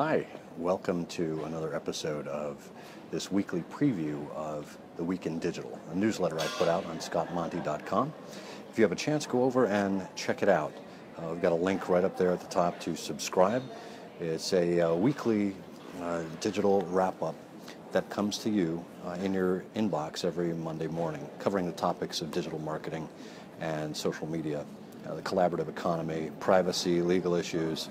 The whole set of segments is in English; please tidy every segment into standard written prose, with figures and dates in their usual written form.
Hi, welcome to another episode of this weekly preview of The Week in Digital, a newsletter I put out on scottmonty.com. If you have a chance, go over and check it out. We've got a link right up there at the top to subscribe. It's a weekly digital wrap-up that comes to you in your inbox every Monday morning, covering the topics of digital marketing and social media, the collaborative economy, privacy, legal issues,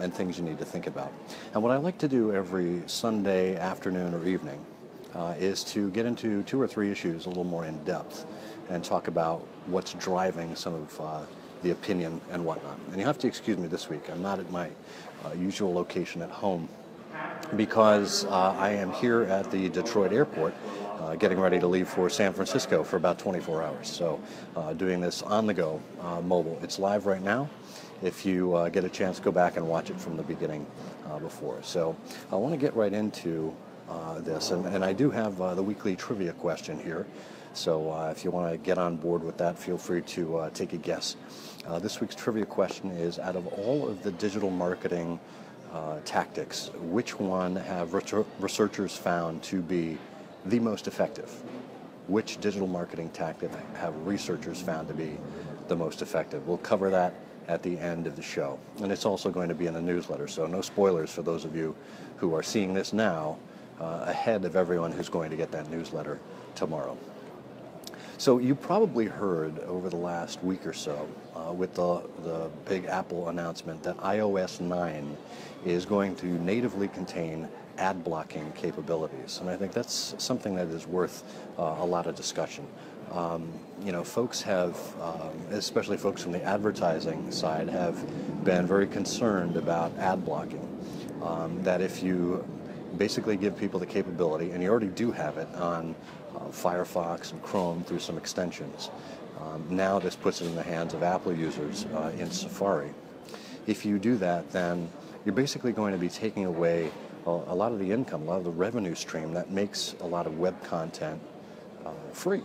and things you need to think about. And what I like to do every Sunday afternoon or evening is to get into two or three issues a little more in depth and talk about what's driving some of the opinion and whatnot. And you have to excuse me this week. I'm not at my usual location at home because I am here at the Detroit airport getting ready to leave for San Francisco for about 24 hours. So doing this on the go, mobile. It's live right now. If you get a chance, go back and watch it from the beginning before. So I want to get right into this, and I do have the weekly trivia question here. So if you want to get on board with that, feel free to take a guess. This week's trivia question is, out of all of the digital marketing tactics, which one have researchers found to be the most effective? Which digital marketing tactic have researchers found to be the most effective? We'll cover that at the end of the show. And it's also going to be in the newsletter, so no spoilers for those of you who are seeing this now ahead of everyone who's going to get that newsletter tomorrow. So you probably heard over the last week or so with the big Apple announcement that iOS 9 is going to natively contain ad blocking capabilities. And I think that's something that is worth a lot of discussion. You know, folks have, especially folks from the advertising side, have been very concerned about ad blocking. That if you basically give people the capability, and you already do have it on Firefox and Chrome through some extensions, now this puts it in the hands of Apple users in Safari. If you do that, then you're basically going to be taking away a lot of the income, a lot of the revenue stream that makes a lot of web content free.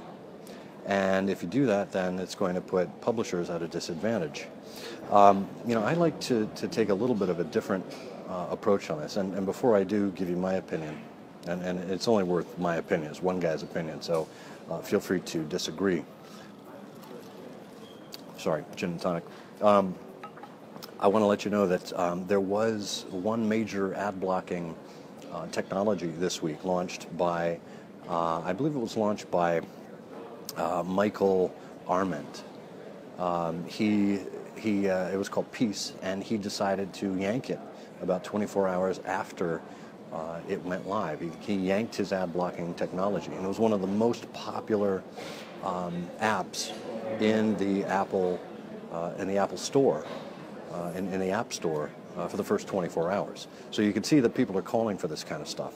And if you do that, then it's going to put publishers at a disadvantage. You know, I like to take a little bit of a different approach on this. And before I do give you my opinion, and it's only worth my opinion, it's one guy's opinion, so feel free to disagree. Sorry, gin and tonic. I want to let you know that there was one major ad-blocking technology this week launched by, I believe it was launched by Marco Arment. It was called Peace, and he decided to yank it about 24 hours after it went live. He yanked his ad blocking technology, and it was one of the most popular apps in the App Store for the first 24 hours. So you can see that people are calling for this kind of stuff.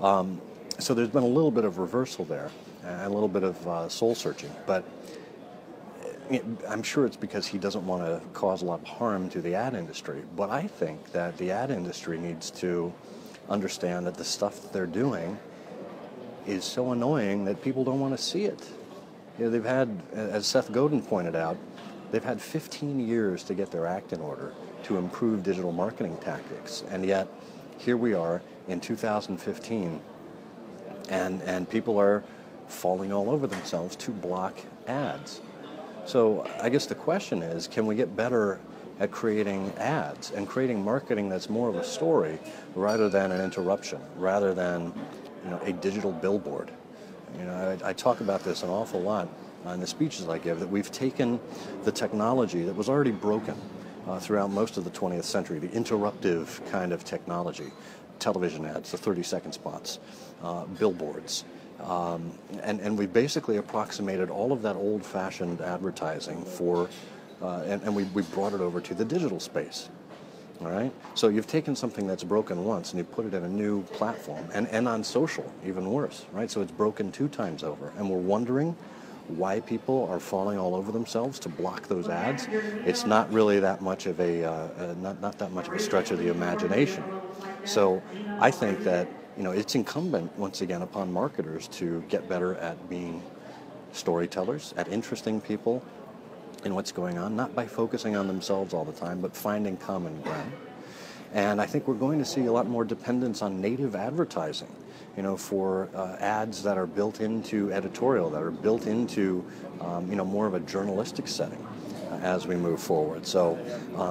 So there's been a little bit of reversal there, a little bit of soul-searching, but I'm sure it's because he doesn't want to cause a lot of harm to the ad industry. But I think that the ad industry needs to understand that the stuff that they're doing is so annoying that people don't want to see it. You know, they've had, as Seth Godin pointed out, they've had 15 years to get their act in order to improve digital marketing tactics, and yet here we are in 2015, and people are falling all over themselves to block ads. So I guess the question is, can we get better at creating ads and creating marketing that's more of a story rather than an interruption, rather than, you know, a digital billboard? You know, I talk about this an awful lot in the speeches I give, that we've taken the technology that was already broken throughout most of the 20th century, the interruptive kind of technology, television ads, the 30-second spots, billboards. And we basically approximated all of that old-fashioned advertising for, and we brought it over to the digital space, all right? So you've taken something that's broken once and you put it in a new platform, and on social, even worse, right? So it's broken two times over, and we're wondering why people are falling all over themselves to block those ads. It's not really that much of a, not that much of a stretch of the imagination. So I think that, you know, it's incumbent, once again, upon marketers to get better at being storytellers, at interesting people in what's going on, not by focusing on themselves all the time, but finding common ground. And I think we're going to see a lot more dependence on native advertising, you know, for ads that are built into editorial, that are built into, you know, more of a journalistic setting as we move forward. So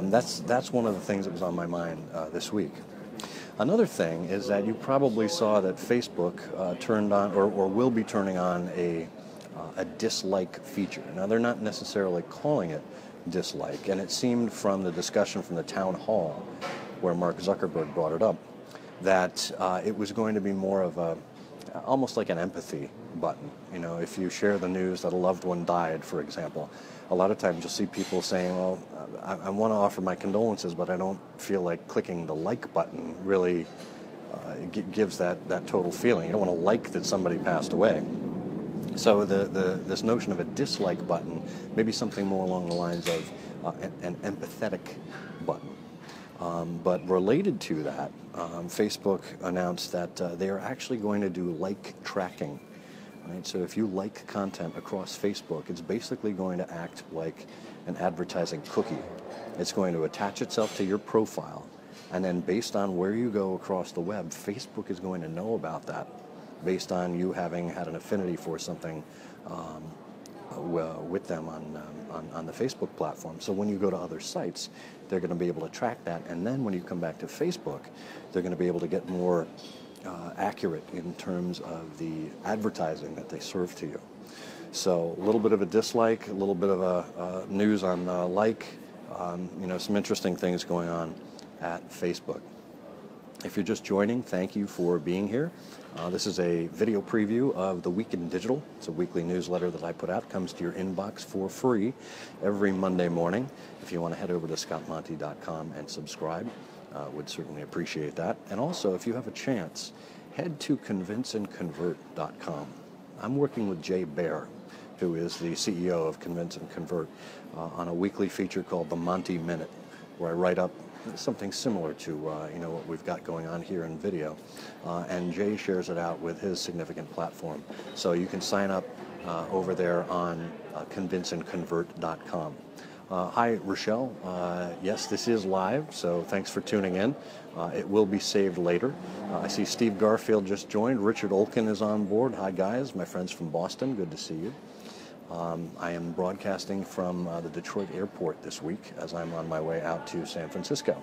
that's one of the things that was on my mind this week. Another thing is that you probably saw that Facebook turned on, or will be turning on, a dislike feature. Now, they're not necessarily calling it dislike, and it seemed from the discussion from the town hall where Mark Zuckerberg brought it up, that it was going to be more of a, almost like an empathy button. You know, if you share the news that a loved one died, for example, a lot of times you'll see people saying, well, I want to offer my condolences, but I don't feel like clicking the like button really gives that total feeling. You don't want to like that somebody passed away. So this notion of a dislike button, maybe something more along the lines of an empathetic button. But related to that, Facebook announced that they are actually going to do like tracking. Right? So if you like content across Facebook, it's basically going to act like an advertising cookie. It's going to attach itself to your profile, and then based on where you go across the web, Facebook is going to know about that based on you having had an affinity for something with them on the Facebook platform. So when you go to other sites, they're going to be able to track that, and then when you come back to Facebook, they're going to be able to get more accurate in terms of the advertising that they serve to you. So a little bit of a dislike, a little bit of a news on like, you know, some interesting things going on at Facebook. If you're just joining, thank you for being here. This is a video preview of The Week in Digital. It's a weekly newsletter that I put out. It comes to your inbox for free every Monday morning. If you want to head over to scottmonty.com and subscribe, would certainly appreciate that. And also, if you have a chance, head to convinceandconvert.com. I'm working with Jay Baer, who is the CEO of Convince and Convert, on a weekly feature called the Monty Minute, where I write up something similar to you know, what we've got going on here in video, and Jay shares it out with his significant platform. So you can sign up over there on convinceandconvert.com. Hi, Rochelle. Yes, this is live, so thanks for tuning in. It will be saved later. I see Steve Garfield just joined. Richard Olkin is on board. Hi, guys. My friends from Boston. Good to see you. I am broadcasting from the Detroit airport this week as I'm on my way out to San Francisco.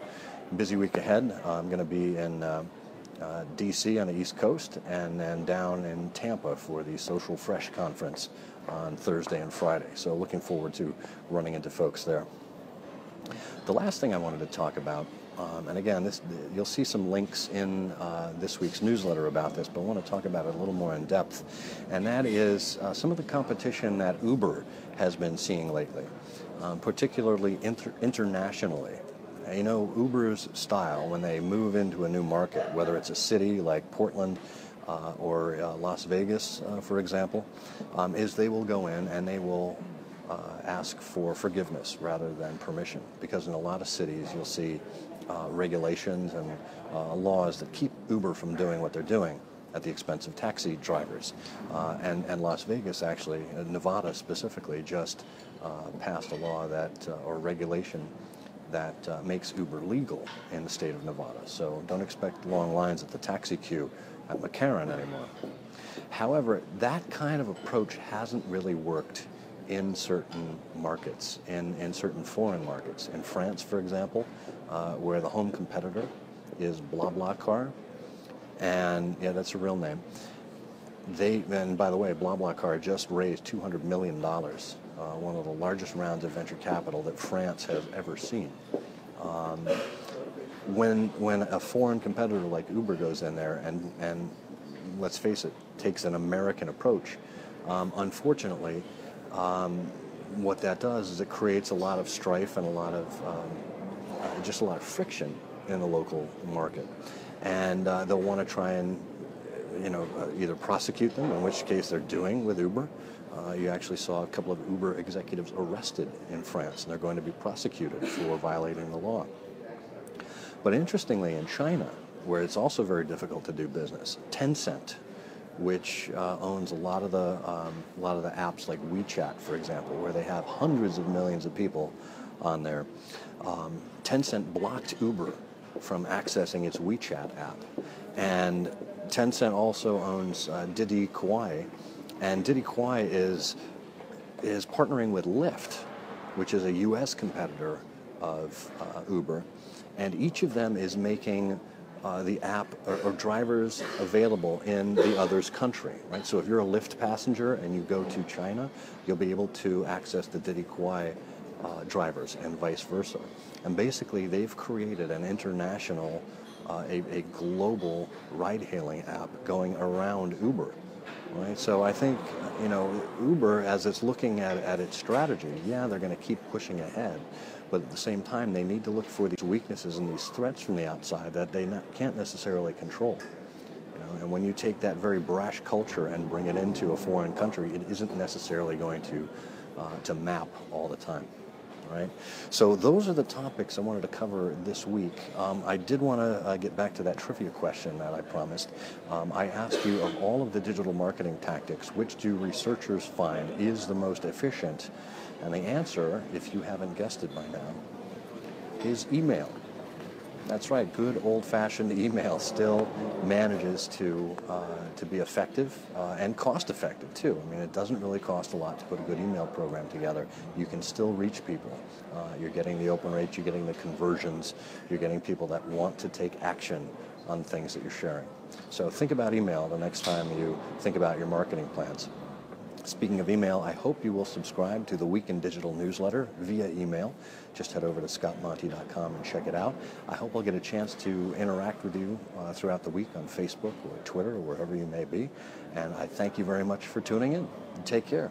Busy week ahead. I'm going to be in D.C. on the East Coast, and then down in Tampa for the Social Fresh conference on Thursday and Friday. So looking forward to running into folks there. The last thing I wanted to talk about, and again, you'll see some links in this week's newsletter about this, but I want to talk about it a little more in depth, and that is some of the competition that Uber has been seeing lately, particularly internationally. You know, Uber's style when they move into a new market, whether it's a city like Portland or Las Vegas, for example, is they will go in and they will ask for forgiveness rather than permission, because in a lot of cities you'll see regulations and laws that keep Uber from doing what they're doing at the expense of taxi drivers. And Las Vegas, actually, Nevada specifically, just passed a law that, or regulation that makes Uber legal in the state of Nevada. So don't expect long lines at the taxi queue at McCarran anymore. However, that kind of approach hasn't really worked in certain markets, in certain foreign markets. In France, for example, where the home competitor is BlaBlaCar, and yeah, that's a real name. And by the way, BlaBlaCar just raised $200 million, one of the largest rounds of venture capital that France has ever seen. When a foreign competitor like Uber goes in there and let's face it, takes an American approach, unfortunately, what that does is it creates a lot of strife and a lot of just a lot of friction in the local market, and they'll want to try and, you know, either prosecute them, in which case they're doing with Uber. You actually saw a couple of Uber executives arrested in France, and they're going to be prosecuted for violating the law. But interestingly, in China, where it's also very difficult to do business, Tencent, which owns a lot of the apps like WeChat, for example, where they have hundreds of millions of people on there. Tencent blocked Uber from accessing its WeChat app. And Tencent also owns Didi Chuxing, and Didi Chuxing is partnering with Lyft, which is a U.S. competitor of Uber, and each of them is making the app or drivers available in the other's country, right? So if you're a Lyft passenger and you go to China, you'll be able to access the Didi Chuxing drivers and vice versa. And basically, they've created an international, a global ride-hailing app going around Uber, right? So I think, you know, Uber, as it's looking at its strategy, yeah, they're going to keep pushing ahead, but at the same time, they need to look for these weaknesses and these threats from the outside that they can't necessarily control. You know? And when you take that very brash culture and bring it into a foreign country, it isn't necessarily going to map all the time. Right? So those are the topics I wanted to cover this week. I did want to get back to that trivia question that I promised. I asked you, of all of the digital marketing tactics, which do researchers find is the most efficient? And the answer, if you haven't guessed it by now, is email. That's right, good old-fashioned email still manages to be effective and cost-effective, too. I mean, it doesn't really cost a lot to put a good email program together. You can still reach people. You're getting the open rates, you're getting the conversions, you're getting people that want to take action on things that you're sharing. So think about email the next time you think about your marketing plans. Speaking of email, I hope you will subscribe to the Week in Digital newsletter via email. Just head over to scottmonty.com and check it out. I hope I'll get a chance to interact with you throughout the week on Facebook or Twitter or wherever you may be. And I thank you very much for tuning in. Take care.